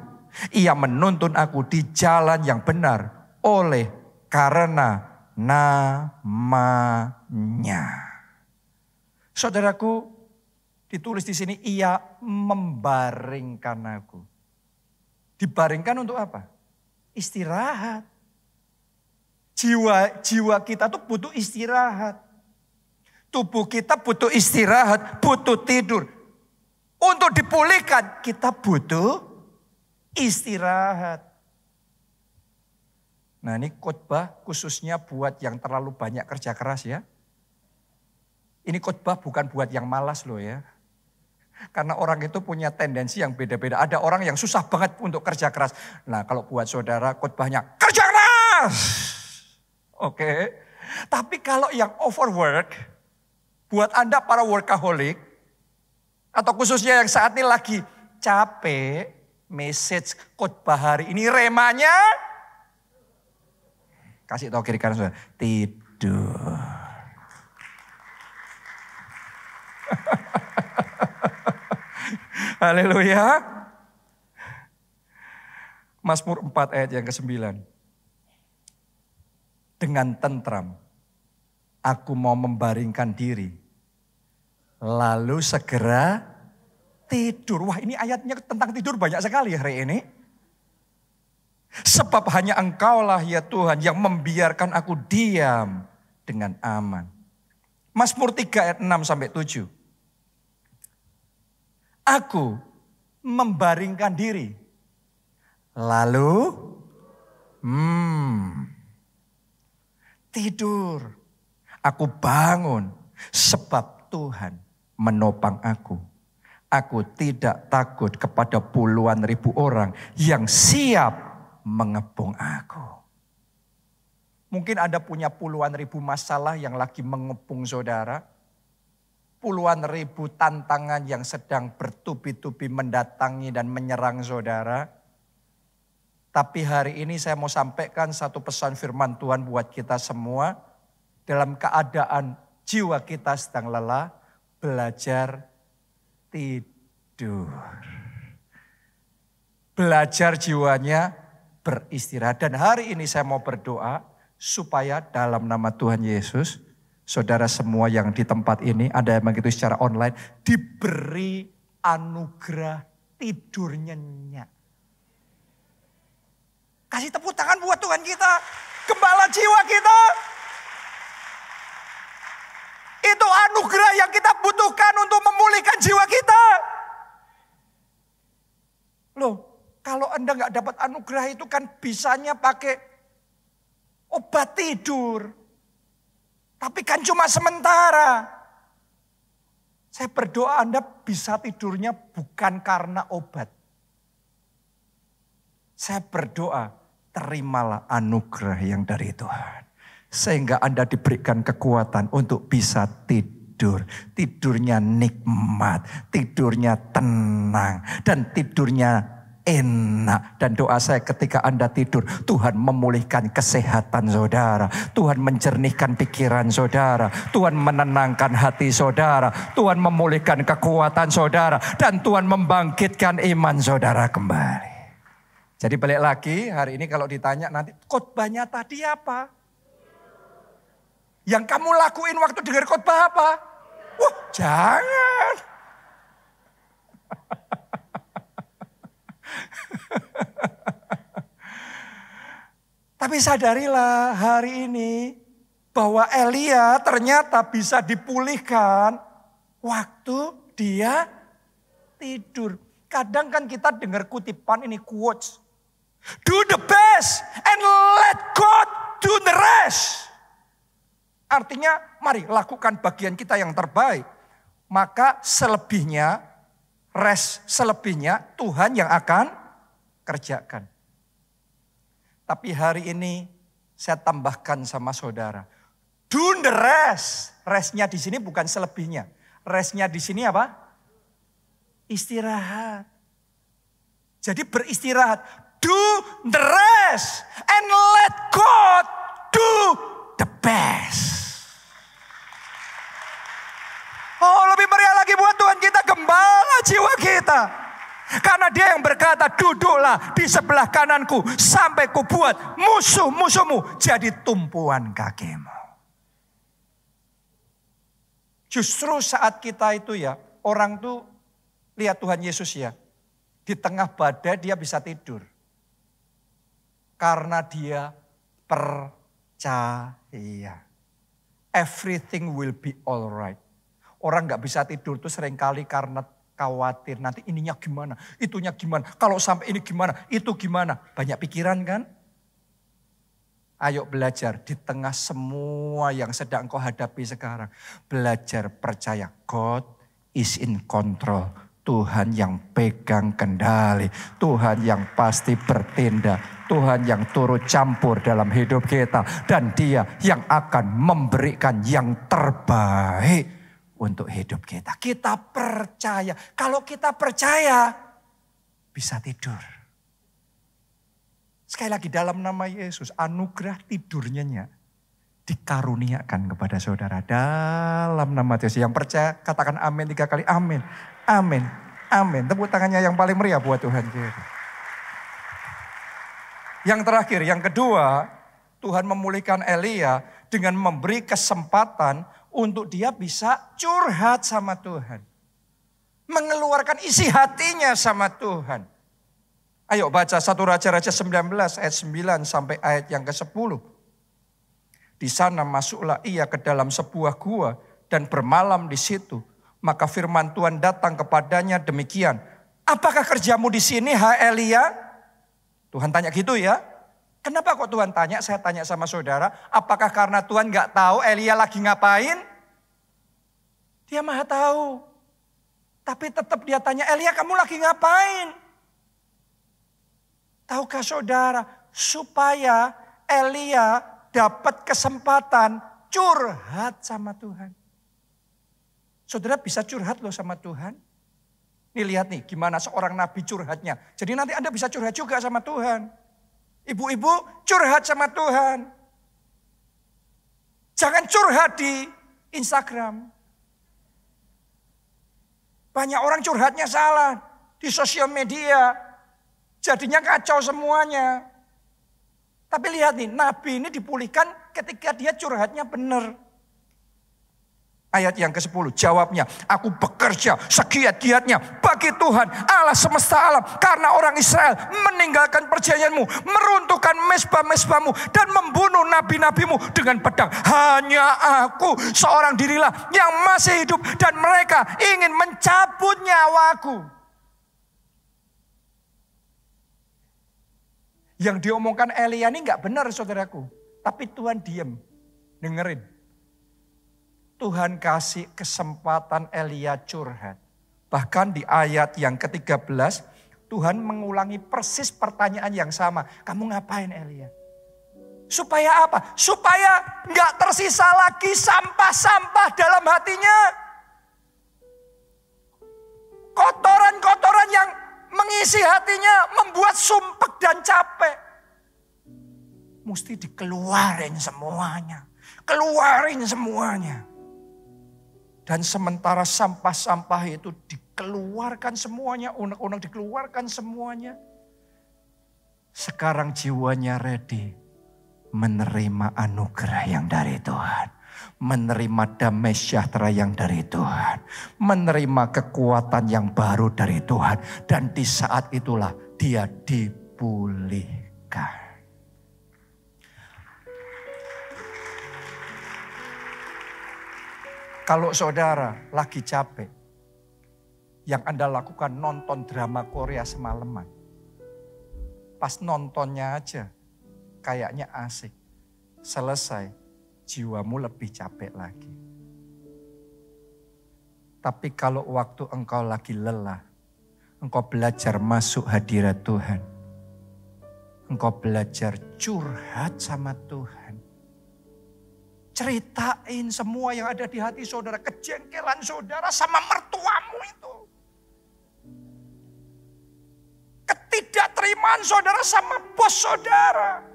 Ia menuntun aku di jalan yang benar oleh karena namanya. Saudaraku, ditulis di sini ia membaringkan aku. Dibaringkan untuk apa? Istirahat. Jiwa kita tuh butuh istirahat. Tubuh kita butuh istirahat, butuh tidur. Untuk dipulihkan kita butuh istirahat. Nah, ini khotbah khususnya buat yang terlalu banyak kerja keras ya. Ini khotbah bukan buat yang malas loh ya. Karena orang itu punya tendensi yang beda-beda. Ada orang yang susah banget untuk kerja keras. Nah kalau buat saudara khotbahnya kerja keras. Oke. Tapi kalau yang overwork. Buat Anda para workaholic. Atau khususnya yang saat ini lagi capek. Message khotbah hari ini remanya. Kasih tahu kiri kanan saudara. Tidur. Haleluya. Mazmur 4 ayat yang ke-9. Dengan tentram aku mau membaringkan diri lalu segera tidur. Wah, ini ayatnya tentang tidur banyak sekali hari ini. Sebab hanya Engkaulah ya Tuhan yang membiarkan aku diam dengan aman. Mazmur 3 ayat 6 sampai 7. Aku membaringkan diri, lalu tidur. Aku bangun sebab Tuhan menopang aku. Aku tidak takut kepada puluhan ribu orang yang siap mengepung aku. Mungkin Anda punya puluhan ribu masalah yang lagi mengepung saudara. Puluhan ribu tantangan yang sedang bertubi-tubi mendatangi dan menyerang saudara. Tapi hari ini saya mau sampaikan satu pesan firman Tuhan buat kita semua. Dalam keadaan jiwa kita sedang lelah, belajar tidur. Belajar jiwanya beristirahat. Dan hari ini saya mau berdoa supaya dalam nama Tuhan Yesus, saudara semua yang di tempat ini, Anda yang begitu secara online, diberi anugerah tidur nyenyak. Kasih tepuk tangan buat Tuhan kita, gembala jiwa kita. Itu anugerah yang kita butuhkan untuk memulihkan. memulihkan jiwa kita. Loh, kalau Anda nggak dapat anugerah itu kan bisanya pakai obat tidur. Tapi kan cuma sementara. Saya berdoa Anda bisa tidurnya bukan karena obat. Saya berdoa terimalah anugerah yang dari Tuhan. Sehingga Anda diberikan kekuatan untuk bisa tidur. Tidurnya nikmat, tidurnya tenang, dan tidurnya enak. Dan doa saya ketika Anda tidur, Tuhan memulihkan kesehatan saudara. Tuhan menjernihkan pikiran saudara. Tuhan menenangkan hati saudara. Tuhan memulihkan kekuatan saudara. Dan Tuhan membangkitkan iman saudara kembali. Jadi balik lagi, hari ini kalau ditanya nanti, khotbahnya tadi apa? Yang kamu lakuin waktu dengar khotbah apa? Wah, jangan. Tapi sadarilah hari ini bahwa Elia ternyata bisa dipulihkan waktu dia tidur. Kadang kan kita dengar kutipan ini, quotes. Do the best and let God do the rest. Artinya mari lakukan bagian kita yang terbaik. Maka selebihnya, rest selebihnya Tuhan yang akan kerjakan. Tapi hari ini saya tambahkan sama saudara. Do the rest. Restnya di sini bukan selebihnya. Restnya di sini apa? Istirahat. Jadi beristirahat. Do the rest and let God do the best. Oh, lebih meriah lagi buat Tuhan kita, gembala jiwa kita. Karena dia yang berkata, duduklah di sebelah kananku sampai kubuat musuh-musuhmu jadi tumpuan kakimu. Justru saat kita itu ya, orang tuh lihat Tuhan Yesus ya. Di tengah badai dia bisa tidur. Karena dia percaya. Everything will be alright. Orang gak bisa tidur tuh seringkali karena khawatir nanti ininya gimana, itunya gimana, kalau sampai ini gimana, itu gimana. Banyak pikiran kan? Ayo belajar di tengah semua yang sedang kau hadapi sekarang. Belajar percaya God is in control. Tuhan yang pegang kendali. Tuhan yang pasti bertindak. Tuhan yang turut campur dalam hidup kita. Dan dia yang akan memberikan yang terbaik untuk hidup kita. Kita percaya. Kalau kita percaya, bisa tidur. Sekali lagi dalam nama Yesus, anugerah tidurnya dikaruniakan kepada saudara. Dalam nama Yesus. Yang percaya, katakan amin 3 kali. Amin, amin, amin. Tepuk tangannya yang paling meriah buat Tuhan kita. Yang terakhir, yang kedua, Tuhan memulihkan Elia dengan memberi kesempatan untuk dia bisa curhat sama Tuhan. Mengeluarkan isi hatinya sama Tuhan. Ayo baca 1 Raja-Raja 19 ayat 9 sampai ayat yang ke-10. Di sana masuklah ia ke dalam sebuah gua dan bermalam di situ. Maka firman Tuhan datang kepadanya demikian. Apakah kerjamu di sini, hai Elia? Tuhan tanya gitu ya. Kenapa kok Tuhan tanya? Saya tanya sama saudara. Apakah karena Tuhan gak tahu Elia lagi ngapain? Dia maha tahu. Tapi tetap dia tanya, Elia kamu lagi ngapain? Tahukah saudara? Supaya Elia dapat kesempatan curhat sama Tuhan. Saudara bisa curhat loh sama Tuhan. Nih lihat nih gimana seorang nabi curhatnya. Jadi nanti Anda bisa curhat juga sama Tuhan. Ibu-ibu curhat sama Tuhan. Jangan curhat di Instagram. Banyak orang curhatnya salah di sosial media. Jadinya kacau semuanya. Tapi lihat nih, Nabi ini dipulihkan ketika dia curhatnya benar. Ayat yang ke-10, jawabnya, aku bekerja segiat-giatnya bagi Tuhan Allah semesta alam. Karena orang Israel meninggalkan perjanjianmu, meruntuhkan mesbah-mesbahmu, dan membunuh nabi-nabimu dengan pedang. Hanya aku seorang dirilah yang masih hidup, dan mereka ingin mencabut nyawaku. Yang diomongkan Elia ini nggak benar, saudaraku. Tapi Tuhan diam, dengerin. Tuhan kasih kesempatan Elia curhat. Bahkan di ayat yang ke-13, Tuhan mengulangi persis pertanyaan yang sama. Kamu ngapain Elia? Supaya apa? Supaya nggak tersisa lagi sampah-sampah dalam hatinya. Kotoran-kotoran yang mengisi hatinya, membuat sumpek dan capek. Mesti dikeluarin semuanya. Keluarin semuanya. Dan sementara sampah-sampah itu dikeluarkan semuanya, unek-unek dikeluarkan semuanya. Sekarang jiwanya ready menerima anugerah yang dari Tuhan. Menerima damai sejahtera yang dari Tuhan. Menerima kekuatan yang baru dari Tuhan. Dan di saat itulah dia dipulihkan. Kalau saudara lagi capek, yang Anda lakukan nonton drama Korea semalaman. Pas nontonnya aja, kayaknya asik. Selesai, jiwamu lebih capek lagi. Tapi kalau waktu engkau lagi lelah, engkau belajar masuk hadirat Tuhan. Engkau belajar curhat sama Tuhan. Ceritain semua yang ada di hati saudara. Kejengkelan saudara sama mertuamu itu. Ketidakterimaan saudara sama bos saudara.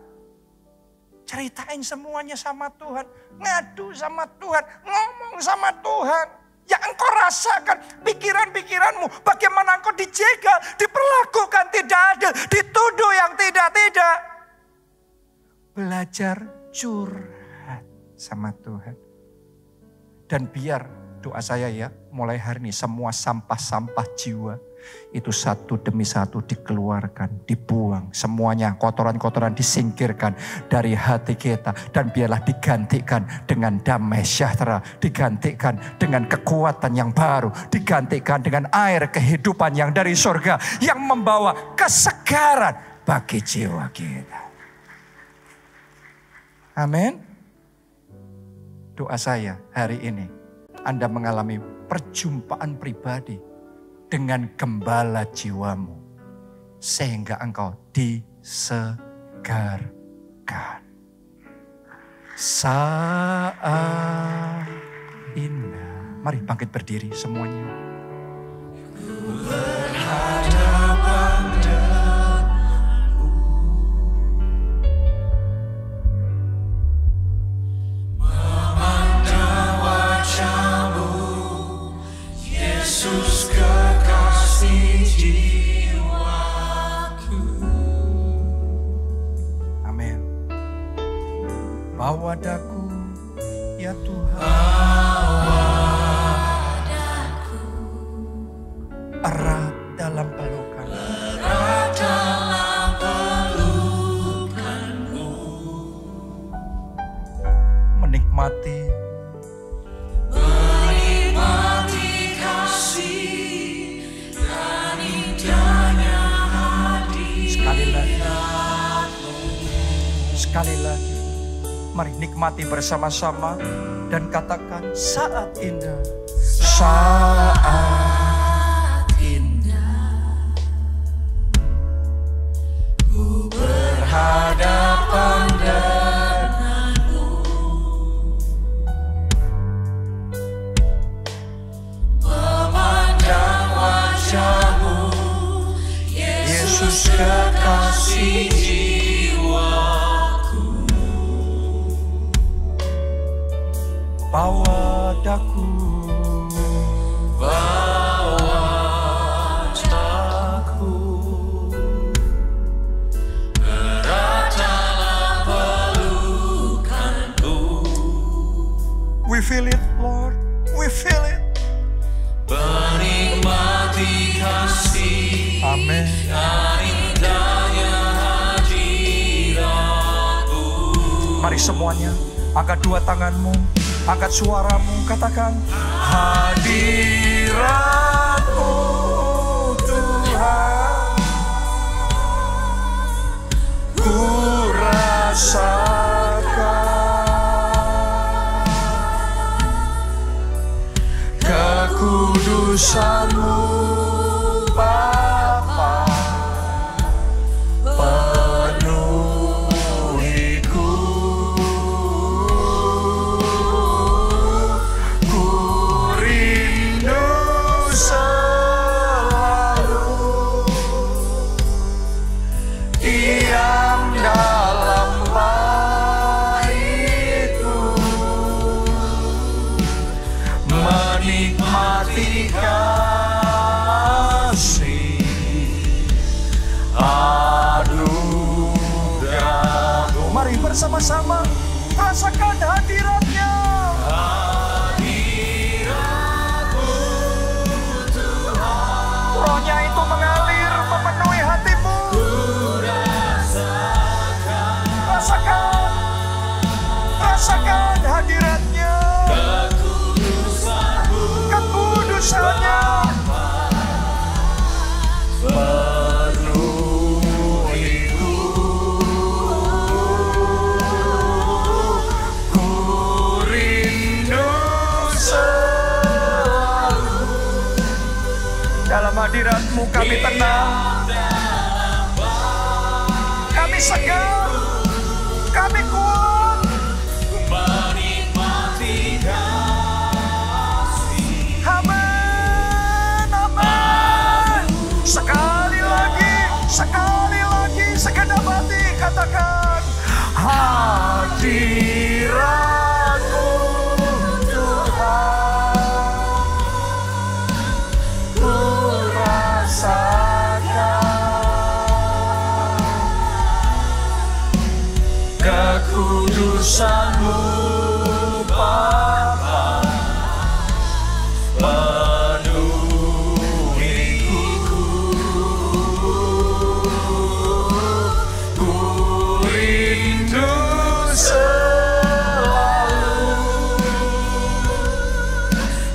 Ceritain semuanya sama Tuhan. Ngadu sama Tuhan. Ngomong sama Tuhan. Ya engkau rasakan pikiran-pikiranmu. Bagaimana engkau dijegal, diperlakukan tidak adil, dituduh yang tidak-tidak. Belajar curhat sama Tuhan. Dan biar doa saya ya, mulai hari ini semua sampah-sampah jiwa itu satu demi satu dikeluarkan, dibuang semuanya, kotoran-kotoran disingkirkan dari hati kita, dan biarlah digantikan dengan damai sejahtera, digantikan dengan kekuatan yang baru, digantikan dengan air kehidupan yang dari surga, yang membawa kesegaran bagi jiwa kita. Amin. Doa saya hari ini, Anda mengalami perjumpaan pribadi dengan gembala jiwamu. Sehingga engkau disegarkan. Saat indah. Mari bangkit berdiri semuanya. Ku berhadapan denganmu. Wajahmu, Yesus kekasih jiwaku. Amin. Bawa daku, ya Tuhan. Bawa daku. Erat dalam pelukan. Erat dalam pelukanmu. Menikmati. Sekali lagi, mari nikmati bersama-sama dan katakan saat indah. Saat indah, ku berhadapan denganmu, memandang wajahmu, Yesus kekasih jiwa. Bawa daku, bawa daku, erat dalam pelukanmu. We feel it, Lord. We feel it. Penikmati kasih. Amin. Mari semuanya, angkat dua tanganmu, angkat suaramu, katakan hadiratmu Tuhan, ku rasakan kekudusanmu Bapa, penuhiku, ku rindu selalu diam dalam baitmu, menikmati sama-sama rasakan hadiratnya. Hadiratmu Tuhan, rohnya itu mengalir memenuhi hatimu. Rasakan, rasakan hadiratnya, kekudusannya. Hadiratmu kami tenang, kami segar, kami kuat, menikmati kasih. Amin, amin. Sekali lagi, sekali lagi, segenap hati katakan hadirat. Kekudusanmu Bapa, penuhiku, ku rindu selalu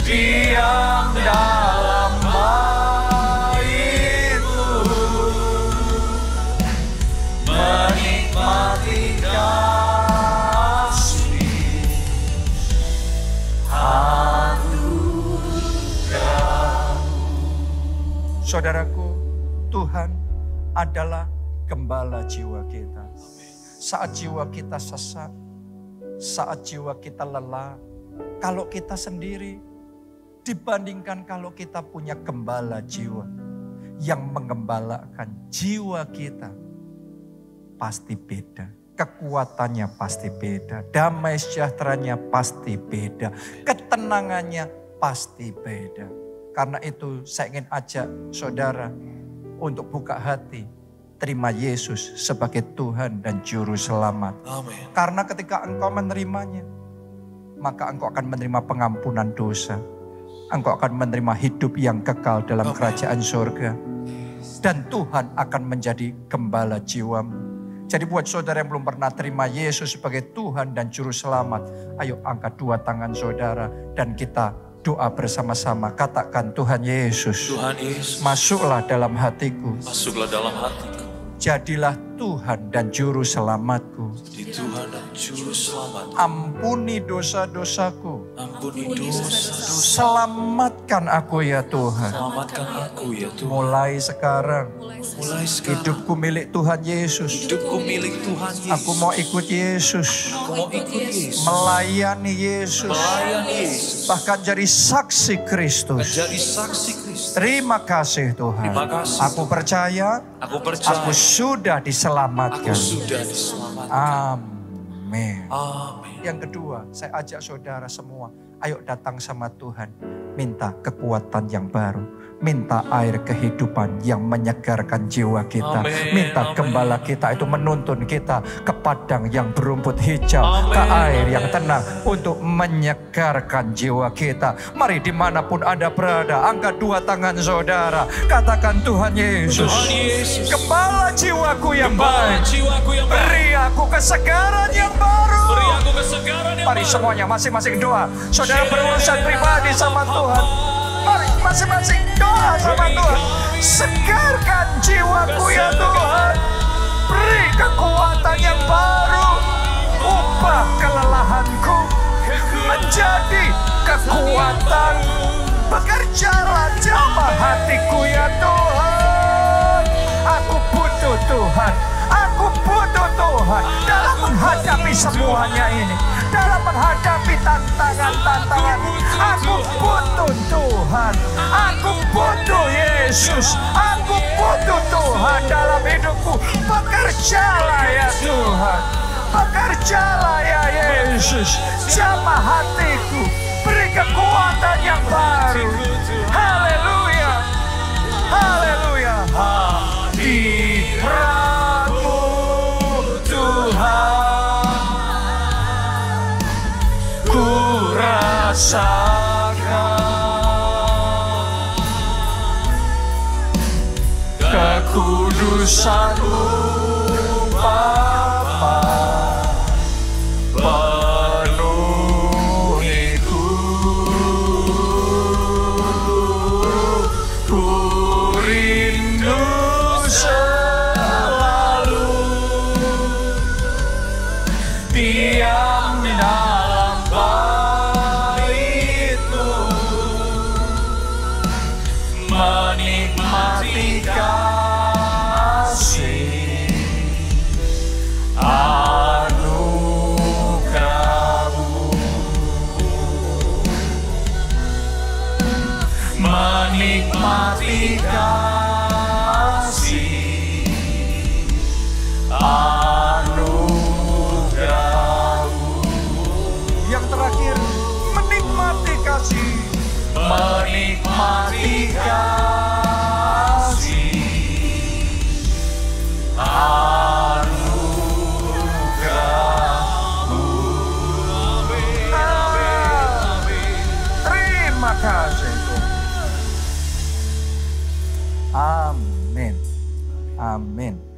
diam dalam baitmu, menikmati kasih. Saudaraku, Tuhan adalah gembala jiwa kita. Saat jiwa kita sesak, saat jiwa kita lelah, kalau kita sendiri dibandingkan kalau kita punya gembala jiwa yang menggembalakan jiwa kita, pasti beda. Kekuatannya pasti beda. Damai sejahteranya pasti beda. Ketenangannya pasti beda. Karena itu saya ingin ajak saudara untuk buka hati, terima Yesus sebagai Tuhan dan Juru Selamat. Amen. Karena ketika engkau menerimanya, maka engkau akan menerima pengampunan dosa. Engkau akan menerima hidup yang kekal dalam Amen. Kerajaan surga. Dan Tuhan akan menjadi gembala jiwamu. Jadi buat saudara yang belum pernah terima Yesus sebagai Tuhan dan Juru Selamat, ayo angkat dua tangan saudara dan kita doa bersama-sama, katakan Tuhan Yesus, Tuhan Yesus, masuklah dalam hatiku, masuklah dalam hatiku. Jadilah Tuhan dan Juru Selamatku. Tuhan dan Juru Selamatku. Ampuni dosa-dosaku. Ampuni dosa-dosaku. Selamatkan aku ya Tuhan. Selamatkan aku ya Tuhan. Mulai sekarang. Mulai sekarang. Hidupku milik Tuhan Yesus. Hidupku milik Tuhan Yesus. Aku mau ikut Yesus. Aku mau ikut Yesus. Melayani Yesus. Melayani Yesus. Bahkan jadi saksi Kristus. Jadi saksi Kristus. Terima kasih Tuhan. Terima kasih. Aku percaya. Aku percaya. Aku sudah diselamatkan. Aku sudah diselamatkan. Amin. Amin. Yang kedua, saya ajak saudara semua, Ayo datang sama Tuhan. Minta kekuatan yang baru. Minta air kehidupan yang menyegarkan jiwa kita. Amen, minta gembala kita itu menuntun kita ke padang yang berumput hijau. Amen, ke air yang tenang untuk menyegarkan jiwa kita. Mari dimanapun Anda berada, angkat dua tangan saudara. Katakan, Tuhan Yesus, gembala jiwaku yang baik. Beri aku kesegaran yang baru. Mari semuanya masing-masing doa. Saudara berurusan pribadi sama Tuhan. Mari masing-masing doa sama Tuhan. Segarkan jiwaku ya Tuhan. Beri kekuatan yang baru. Ubah kelelahanku menjadi kekuatan. Bekerja rajama hatiku ya Tuhan. Aku butuh Tuhan. Aku butuh Tuhan dalam menghadapi semuanya ini. Dalam menghadapi tantangan-tantangan, aku butuh Tuhan, aku butuh Yesus, aku butuh Tuhan dalam hidupku. Bekerjalah ya Tuhan, bekerjalah ya Yesus, jamah hatiku, beri kekuatan yang baru. Haleluya, haleluya. Hadiratmu Tuhan ku rasakan, kekudusan-Mu Bapa penuhiku, ku rindu selalu diam dalam kasih anugerah-Mu. Yang terakhir, menikmati kasih, menikmati kasih anugerah-Mu. Terima kasih. Amin. Amin.